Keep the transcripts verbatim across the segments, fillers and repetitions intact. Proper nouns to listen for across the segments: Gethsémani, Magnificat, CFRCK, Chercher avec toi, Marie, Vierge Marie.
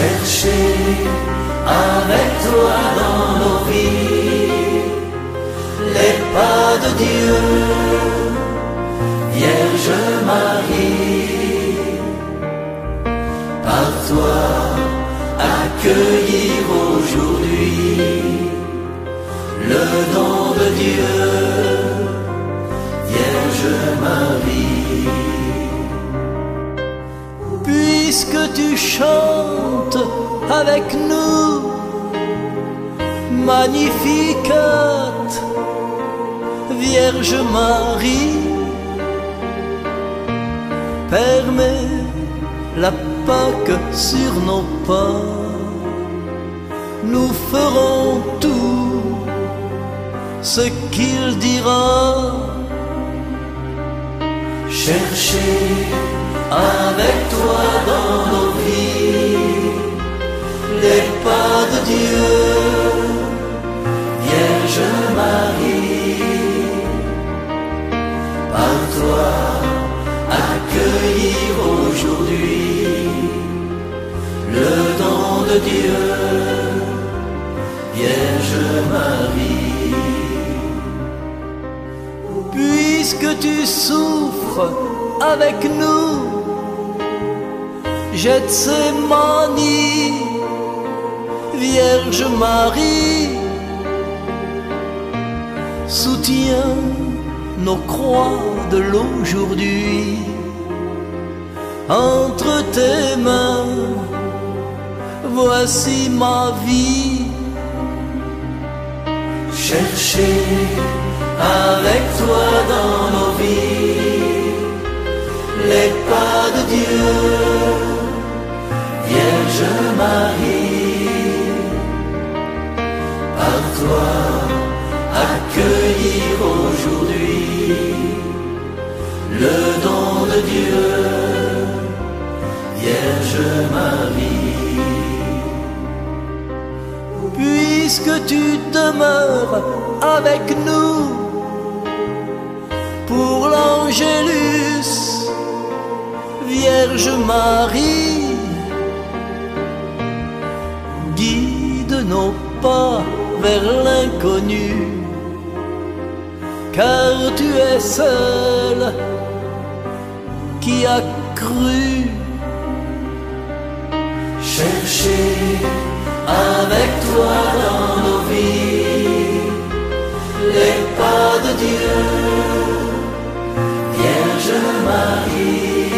chercher avec toi dans nos vies les pas de Dieu, Vierge Marie. Par toi accueillir aujourd'hui le don de Dieu, Vierge Marie. Puisque tu chantes avec nous Magnificat, Vierge Marie, permets la Pâque sur nos pas. Nous ferons tout ce qu'il dira. Chercher avec toi dans nos vies les pas de Dieu, Vierge Marie. Par toi accueillir aujourd'hui le don de Dieu, Vierge Marie. Puisque tu souffres avec nous Gethsémani, Vierge Marie, soutiens nos croix de l'aujourd'hui entre tes mains. Voici ma vie. Chercher avec toi dans nos vies les pas de Dieu, Vierge Marie. Par toi accueillir aujourd'hui le don de Dieu, Vierge Marie. Puisque tu demeures avec nous pour l'Angélus, Vierge Marie, guide nos pas vers l'inconnu, car tu es seule qui a cru. Chercher avec toi dans nos vies les pas de Dieu, Vierge Marie.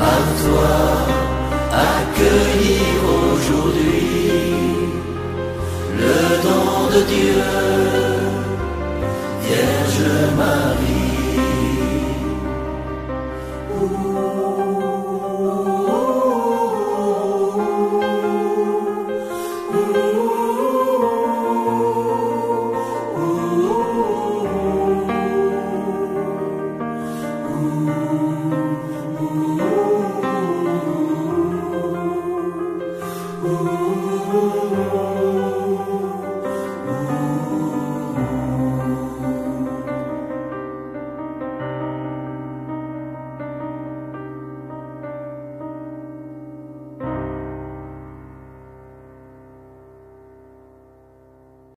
Par toi accueillir aujourd'hui le don de Dieu, Vierge Marie. Ooh.